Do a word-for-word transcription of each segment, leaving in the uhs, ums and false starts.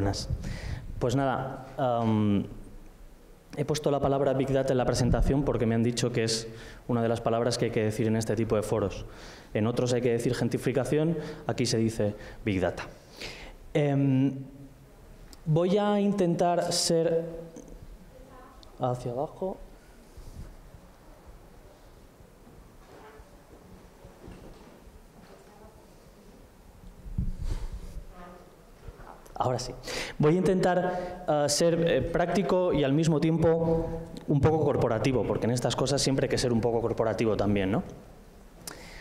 buenas. Pues nada, um, he puesto la palabra Big Data en la presentación porque me han dicho que es una de las palabras que hay que decir en este tipo de foros. En otros hay que decir gentrificación, aquí se dice Big Data. Um, voy a intentar ser hacia abajo. Ahora sí. Voy a intentar uh, ser eh, práctico y al mismo tiempo un poco corporativo, porque en estas cosas siempre hay que ser un poco corporativo también, ¿no?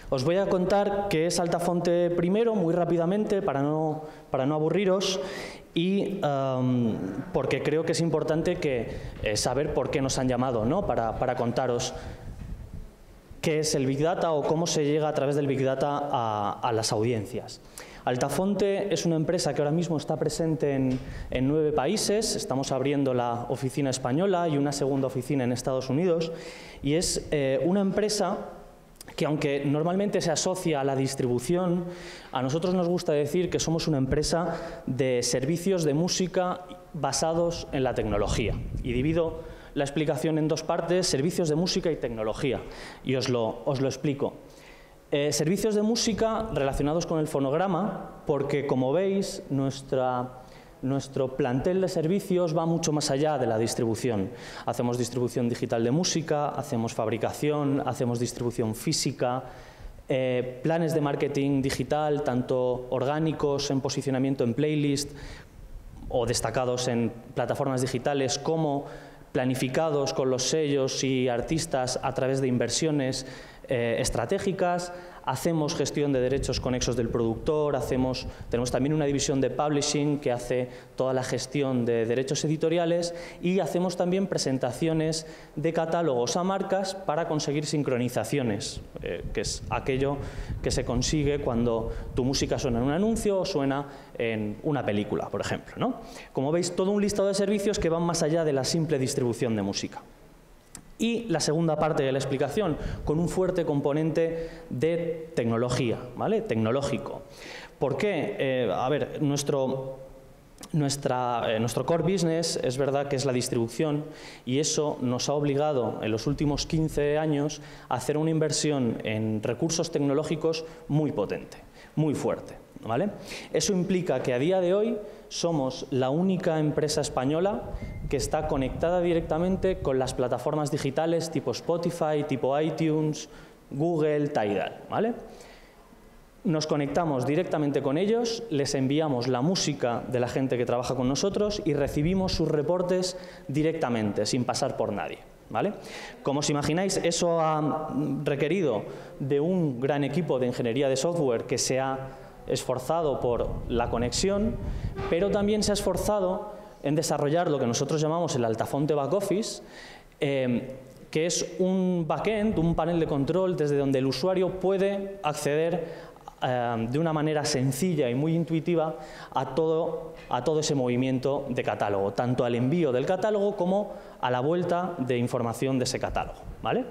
Os voy a contar qué es Altafonte primero, muy rápidamente, para no, para no aburriros, y um, porque creo que es importante que, eh, saber por qué nos han llamado, ¿no? Para, para contaros qué es el Big Data o cómo se llega a través del Big Data a, a las audiencias. Altafonte es una empresa que ahora mismo está presente en, en nueve países. Estamos abriendo la oficina española y una segunda oficina en Estados Unidos. Y es eh, una empresa que, aunque normalmente se asocia a la distribución, a nosotros nos gusta decir que somos una empresa de servicios de música basados en la tecnología. Y divido la explicación en dos partes, servicios de música y tecnología. Y os lo, os lo explico. Eh, servicios de música relacionados con el fonograma, porque como veis nuestra, nuestro plantel de servicios va mucho más allá de la distribución. Hacemos distribución digital de música, hacemos fabricación, hacemos distribución física, eh, planes de marketing digital, tanto orgánicos en posicionamiento en playlist o destacados en plataformas digitales como planificados con los sellos y artistas a través de inversiones eh, estratégicas, hacemos gestión de derechos conexos del productor, hacemos, tenemos también una división de publishing que hace toda la gestión de derechos editoriales y hacemos también presentaciones de catálogos a marcas para conseguir sincronizaciones, eh, que es aquello que se consigue cuando tu música suena en un anuncio o suena en una película, por ejemplo, ¿no? Como veis, todo un listado de servicios que van más allá de la simple distribución de música. Y la segunda parte de la explicación, con un fuerte componente de tecnología, ¿vale? Tecnológico. ¿Por qué? Eh, a ver, nuestro, nuestra, eh, nuestro core business es verdad que es la distribución y eso nos ha obligado en los últimos quince años a hacer una inversión en recursos tecnológicos muy potente, muy fuerte, ¿vale? Eso implica que a día de hoy somos la única empresa española que está conectada directamente con las plataformas digitales tipo Spotify, tipo iTunes, Google, Tidal, ¿vale? Nos conectamos directamente con ellos, les enviamos la música de la gente que trabaja con nosotros y recibimos sus reportes directamente, sin pasar por nadie, ¿vale? Como os imagináis, eso ha requerido de un gran equipo de ingeniería de software que se ha esforzado por la conexión, pero también se ha esforzado en desarrollar lo que nosotros llamamos el Altafonte Back Office, eh, que es un backend, un panel de control desde donde el usuario puede acceder eh, de una manera sencilla y muy intuitiva a todo, a todo ese movimiento de catálogo, tanto al envío del catálogo como a la vuelta de información de ese catálogo, ¿vale?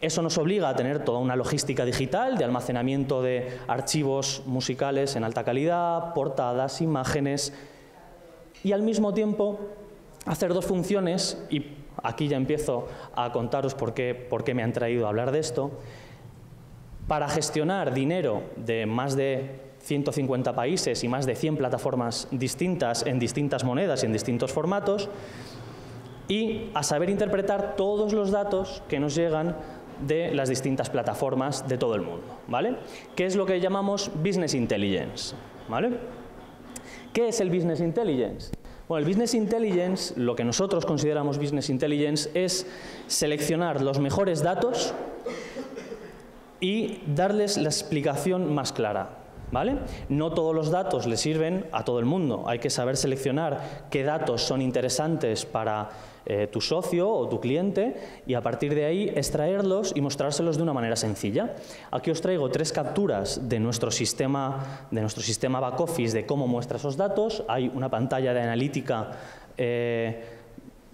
Eso nos obliga a tener toda una logística digital de almacenamiento de archivos musicales en alta calidad, portadas, imágenes y al mismo tiempo hacer dos funciones, y aquí ya empiezo a contaros por qué, por qué me han traído a hablar de esto, para gestionar dinero de más de ciento cincuenta países y más de cien plataformas distintas en distintas monedas y en distintos formatos, y a saber interpretar todos los datos que nos llegan de las distintas plataformas de todo el mundo, ¿vale? Que es lo que llamamos Business Intelligence, ¿vale? ¿Qué es el Business Intelligence? Bueno, el Business Intelligence, lo que nosotros consideramos Business Intelligence, es seleccionar los mejores datos y darles la explicación más clara, ¿vale? No todos los datos le sirven a todo el mundo. Hay que saber seleccionar qué datos son interesantes para eh, tu socio o tu cliente y a partir de ahí extraerlos y mostrárselos de una manera sencilla. Aquí os traigo tres capturas de nuestro sistema, de nuestro sistema back office de cómo muestra esos datos. Hay una pantalla de analítica eh,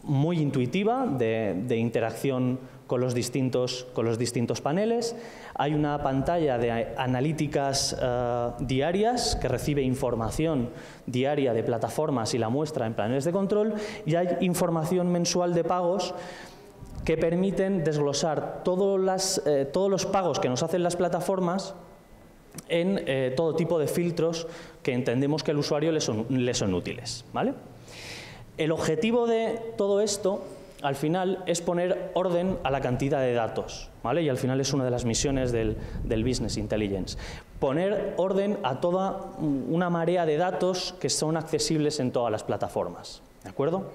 muy intuitiva de, de interacción con los, distintos, con los distintos paneles. Hay una pantalla de analíticas eh, diarias que recibe información diaria de plataformas y la muestra en paneles de control, y hay información mensual de pagos que permiten desglosar todos, las, eh, todos los pagos que nos hacen las plataformas en eh, todo tipo de filtros que entendemos que al usuario le son, le son útiles, ¿vale? El objetivo de todo esto, al final, es poner orden a la cantidad de datos, ¿vale? Y al final es una de las misiones del, del Business Intelligence. Poner orden a toda una marea de datos que son accesibles en todas las plataformas, ¿de acuerdo?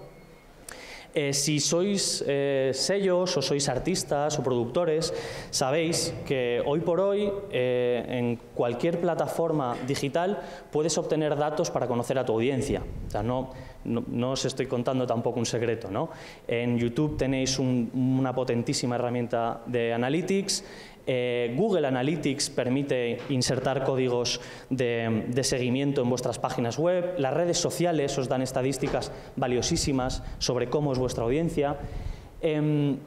Eh, si sois eh, sellos o sois artistas o productores, sabéis que hoy por hoy eh, en cualquier plataforma digital puedes obtener datos para conocer a tu audiencia. O sea, no, no, no os estoy contando tampoco un secreto, ¿no? En YouTube tenéis un, una potentísima herramienta de Analytics. Eh, Google Analytics permite insertar códigos de, de seguimiento en vuestras páginas web. Las redes sociales os dan estadísticas valiosísimas sobre cómo es vuestra audiencia. Eh,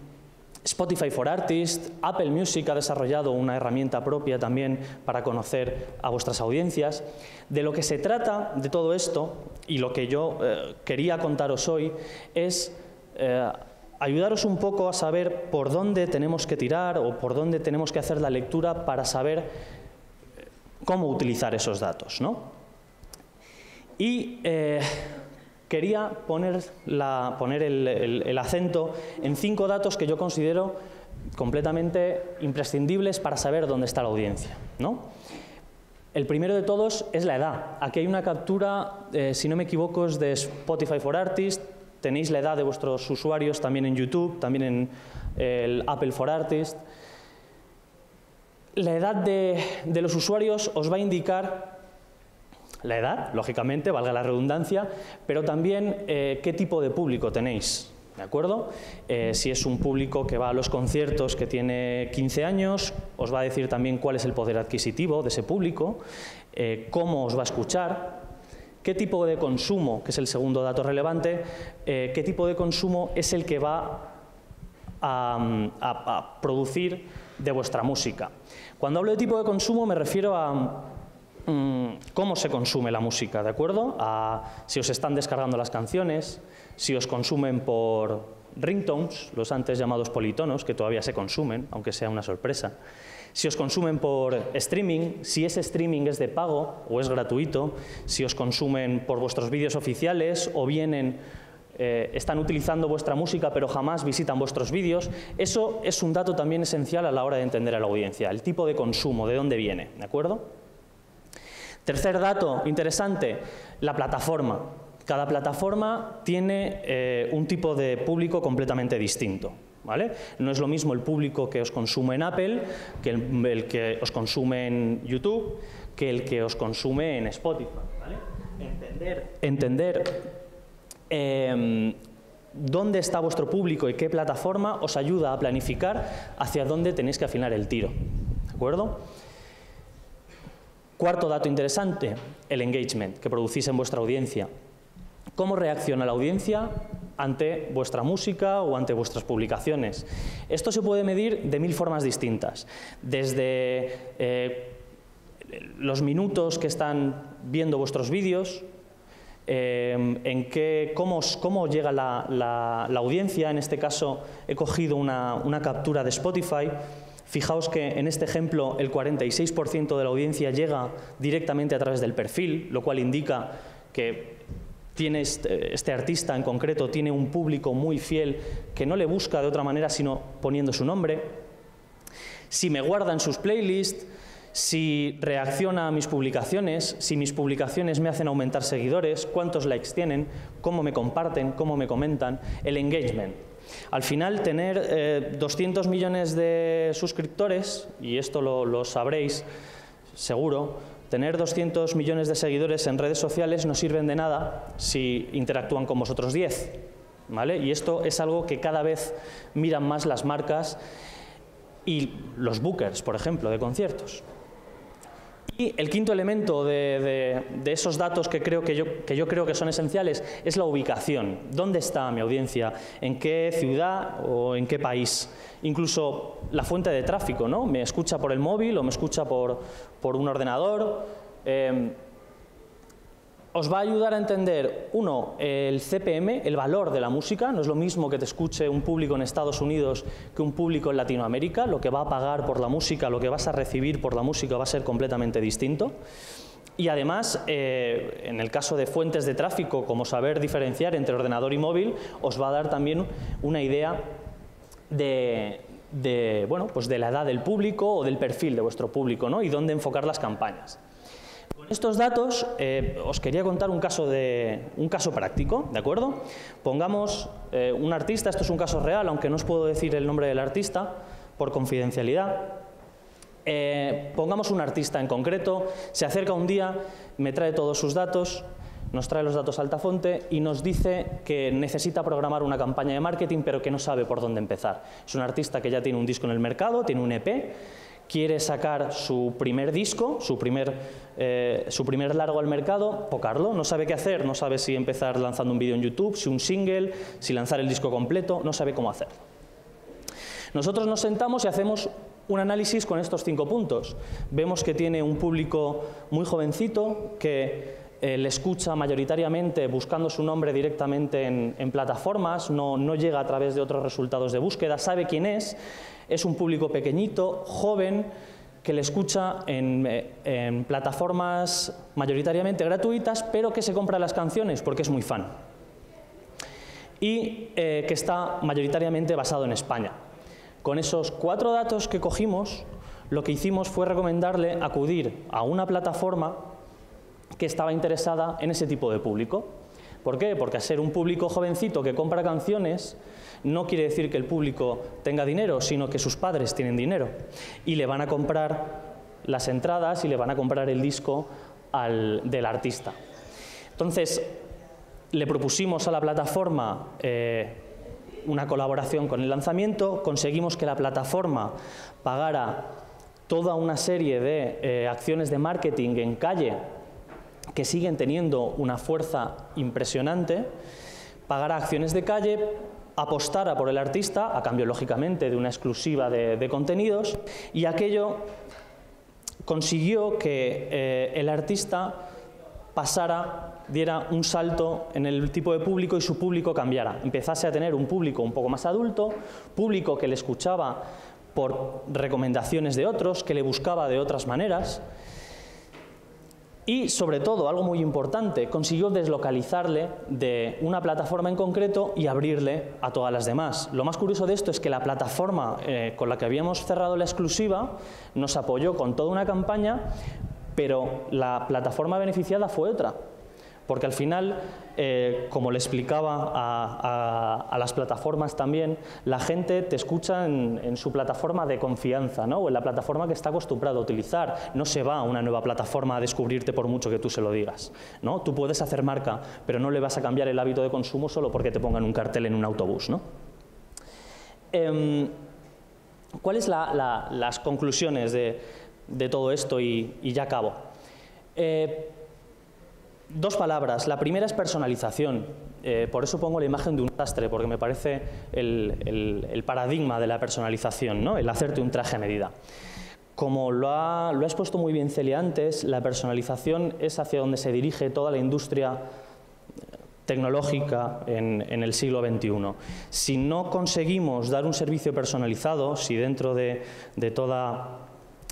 Spotify for Artists, Apple Music ha desarrollado una herramienta propia también para conocer a vuestras audiencias. De lo que se trata de todo esto, y lo que yo eh, quería contaros hoy, es eh, ayudaros un poco a saber por dónde tenemos que tirar o por dónde tenemos que hacer la lectura para saber cómo utilizar esos datos, ¿no? Y eh, quería poner, la, poner el, el, el acento en cinco datos que yo considero completamente imprescindibles para saber dónde está la audiencia, ¿no? El primero de todos es la edad. Aquí hay una captura, eh, si no me equivoco, es de Spotify for Artists. Tenéis la edad de vuestros usuarios también en YouTube, también en el Apple for Artists. La edad de, de los usuarios os va a indicar la edad, lógicamente, valga la redundancia, pero también eh, qué tipo de público tenéis, ¿de acuerdo? Eh, si es un público que va a los conciertos, que tiene quince años, os va a decir también cuál es el poder adquisitivo de ese público, eh, cómo os va a escuchar. ¿Qué tipo de consumo, que es el segundo dato relevante, eh, qué tipo de consumo es el que va a, a, a producir de vuestra música? Cuando hablo de tipo de consumo me refiero a mmm, cómo se consume la música, ¿de acuerdo? A si os están descargando las canciones, si os consumen por ringtones, los antes llamados politonos, que todavía se consumen, aunque sea una sorpresa. Si os consumen por streaming, si ese streaming es de pago o es gratuito, si os consumen por vuestros vídeos oficiales o vienen, eh, están utilizando vuestra música pero jamás visitan vuestros vídeos. Eso es un dato también esencial a la hora de entender a la audiencia, el tipo de consumo, de dónde viene, ¿de acuerdo? Tercer dato interesante, la plataforma. Cada plataforma tiene eh, un tipo de público completamente distinto, ¿vale? No es lo mismo el público que os consume en Apple que el, el que os consume en YouTube, que el que os consume en Spotify, ¿vale? Entender, entender eh, dónde está vuestro público y qué plataforma os ayuda a planificar hacia dónde tenéis que afinar el tiro, ¿de acuerdo? Cuarto dato interesante, el engagement que producís en vuestra audiencia. ¿Cómo reacciona la audiencia ante vuestra música o ante vuestras publicaciones? Esto se puede medir de mil formas distintas, desde eh, los minutos que están viendo vuestros vídeos, eh, en qué, cómo, cómo llega la, la, la audiencia. En este caso he cogido una, una captura de Spotify. Fijaos que en este ejemplo el cuarenta y seis por ciento de la audiencia llega directamente a través del perfil, lo cual indica que Tiene este, este artista en concreto tiene un público muy fiel que no le busca de otra manera sino poniendo su nombre. Si me guarda en sus playlists, si reacciona a mis publicaciones, si mis publicaciones me hacen aumentar seguidores, cuántos likes tienen, cómo me comparten, cómo me comentan, el engagement. Al final, tener eh, doscientos millones de suscriptores, y esto lo, lo sabréis seguro. Tener doscientos millones de seguidores en redes sociales no sirven de nada si interactúan con vosotros diez, ¿vale? Y esto es algo que cada vez miran más las marcas y los bookers, por ejemplo, de conciertos. Y el quinto elemento de, de, de esos datos que, creo que, yo, que yo creo que son esenciales es la ubicación. ¿Dónde está mi audiencia? ¿En qué ciudad o en qué país? Incluso la fuente de tráfico, ¿no? ¿Me escucha por el móvil o me escucha por, por un ordenador? Eh, os va a ayudar a entender, uno, el C P M, el valor de la música. No es lo mismo que te escuche un público en Estados Unidos que un público en Latinoamérica. Lo que va a pagar por la música, lo que vas a recibir por la música va a ser completamente distinto. Y además, eh, en el caso de fuentes de tráfico, como saber diferenciar entre ordenador y móvil, os va a dar también una idea de, de, bueno, pues de la edad del público o del perfil de vuestro público, ¿no? Y dónde enfocar las campañas. Con estos datos eh, os quería contar un caso, de, un caso práctico, ¿de acuerdo? Pongamos eh, un artista, esto es un caso real, aunque no os puedo decir el nombre del artista por confidencialidad. Eh, pongamos un artista en concreto, se acerca un día, me trae todos sus datos, nos trae los datos a Altafonte y nos dice que necesita programar una campaña de marketing pero que no sabe por dónde empezar. Es un artista que ya tiene un disco en el mercado, tiene un E P, quiere sacar su primer disco, su primer, eh, su primer largo al mercado, tocarlo, no sabe qué hacer, no sabe si empezar lanzando un vídeo en YouTube, si un single, si lanzar el disco completo, no sabe cómo hacerlo. Nosotros nos sentamos y hacemos un análisis con estos cinco puntos. Vemos que tiene un público muy jovencito que Eh, le escucha mayoritariamente buscando su nombre directamente en, en plataformas, no, no llega a través de otros resultados de búsqueda, sabe quién es, es un público pequeñito, joven, que le escucha en, eh, en plataformas mayoritariamente gratuitas, pero que se compra las canciones porque es muy fan y eh, que está mayoritariamente basado en España. Con esos cuatro datos que cogimos, lo que hicimos fue recomendarle acudir a una plataforma que estaba interesada en ese tipo de público. ¿Por qué? Porque al ser un público jovencito que compra canciones, no quiere decir que el público tenga dinero, sino que sus padres tienen dinero y le van a comprar las entradas y le van a comprar el disco al, del artista. Entonces, le propusimos a la plataforma eh, una colaboración con el lanzamiento, conseguimos que la plataforma pagara toda una serie de eh, acciones de marketing en calle que siguen teniendo una fuerza impresionante, pagar a acciones de calle, apostara por el artista, a cambio, lógicamente, de una exclusiva de, de contenidos, y aquello consiguió que eh, el artista pasara, diera un salto en el tipo de público y su público cambiara. Empezase a tener un público un poco más adulto, público que le escuchaba por recomendaciones de otros, que le buscaba de otras maneras. Y, sobre todo, algo muy importante, consiguió deslocalizarle de una plataforma en concreto y abrirle a todas las demás. Lo más curioso de esto es que la plataforma eh, con la que habíamos cerrado la exclusiva nos apoyó con toda una campaña, pero la plataforma beneficiada fue otra. Porque al final, eh, como le explicaba a, a, a las plataformas también, la gente te escucha en, en su plataforma de confianza, ¿no? O en la plataforma que está acostumbrado a utilizar. No se va a una nueva plataforma a descubrirte por mucho que tú se lo digas, ¿no? Tú puedes hacer marca, pero no le vas a cambiar el hábito de consumo solo porque te pongan un cartel en un autobús, ¿no? Eh, ¿Cuáles son la, la, las conclusiones de, de todo esto? Y, y ya acabo. Eh, Dos palabras. La primera es personalización. Eh, por eso pongo la imagen de un sastre, porque me parece el, el, el paradigma de la personalización, ¿no? El hacerte un traje a medida. Como lo ha, lo ha expuesto muy bien Celia antes, la personalización es hacia donde se dirige toda la industria tecnológica en, en el siglo veintiuno. Si no conseguimos dar un servicio personalizado, si dentro de, de toda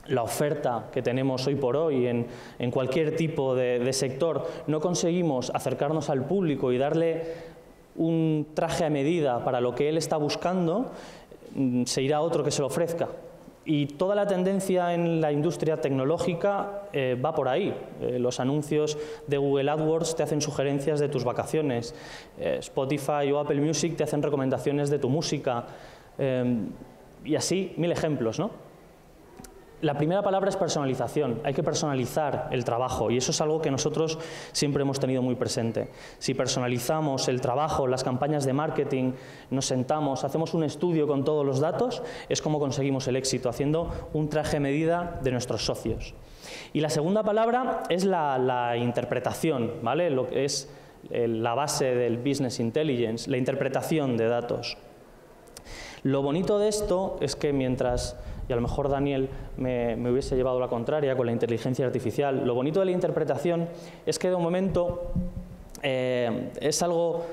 la oferta que tenemos hoy por hoy en, en cualquier tipo de, de sector, no conseguimos acercarnos al público y darle un traje a medida para lo que él está buscando, se irá otro que se lo ofrezca. Y toda la tendencia en la industria tecnológica eh, va por ahí. Eh, los anuncios de Google AdWords te hacen sugerencias de tus vacaciones. Eh, Spotify o Apple Music te hacen recomendaciones de tu música. Eh, y así, mil ejemplos, ¿no? La primera palabra es personalización. Hay que personalizar el trabajo y eso es algo que nosotros siempre hemos tenido muy presente. Si personalizamos el trabajo, las campañas de marketing, nos sentamos, hacemos un estudio con todos los datos, es como conseguimos el éxito, haciendo un traje medida de nuestros socios. Y la segunda palabra es la, la interpretación, ¿vale? Lo que es la base del Business Intelligence, la interpretación de datos. Lo bonito de esto es que mientras, y a lo mejor Daniel me, me hubiese llevado la contraria con la inteligencia artificial, lo bonito de la interpretación es que de momento eh, es algo,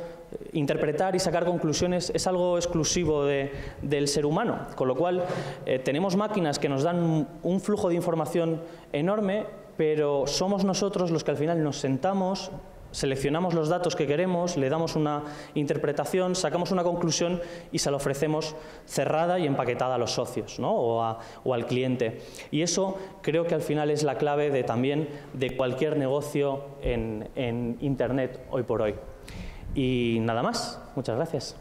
interpretar y sacar conclusiones es algo exclusivo de, del ser humano, con lo cual eh, tenemos máquinas que nos dan un flujo de información enorme, pero somos nosotros los que al final nos sentamos, seleccionamos los datos que queremos, le damos una interpretación, sacamos una conclusión y se la ofrecemos cerrada y empaquetada a los socios, ¿no? o, a, o al cliente. Y eso creo que al final es la clave de, también de cualquier negocio en, en Internet hoy por hoy. Y nada más. Muchas gracias.